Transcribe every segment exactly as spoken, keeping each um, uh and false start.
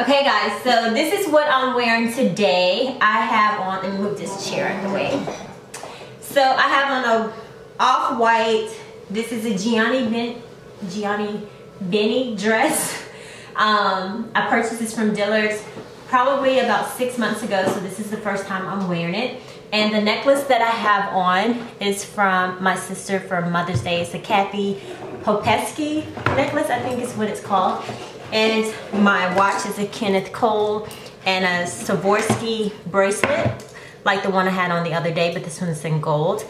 Okay guys, so this is what I'm wearing today. I have on, let me move this chair out of the way. So I have on a off-white, this is a Gianni Bin, Gianni Binni dress. Um, I purchased this from Dillard's probably about six months ago, so this is the first time I'm wearing it. And the necklace that I have on is from my sister for Mother's Day. It's a Catherine Popesco necklace, I think is what it's called. And my watch is a Kenneth Cole and a Swarovski bracelet, like the one I had on the other day, but this one's in gold.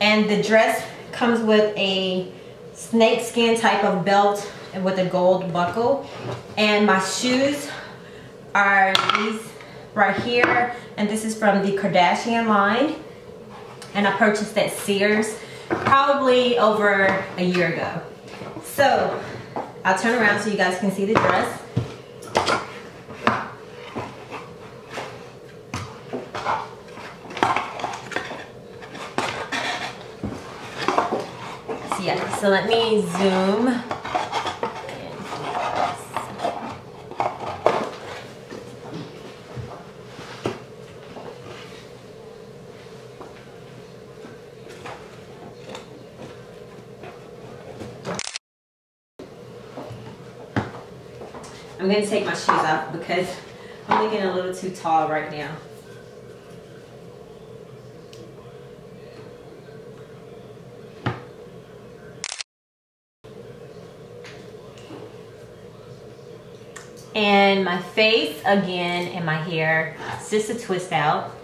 And the dress comes with a snakeskin type of belt and with a gold buckle. And my shoes are these right here, and this is from the Kardashian line. And I purchased at Sears probably over a year ago. So I'll turn around so you guys can see the dress. So yeah, so let me zoom in. I'm going to take my shoes off because I'm getting a little too tall right now. And my face again and my hair, it's just a twist out.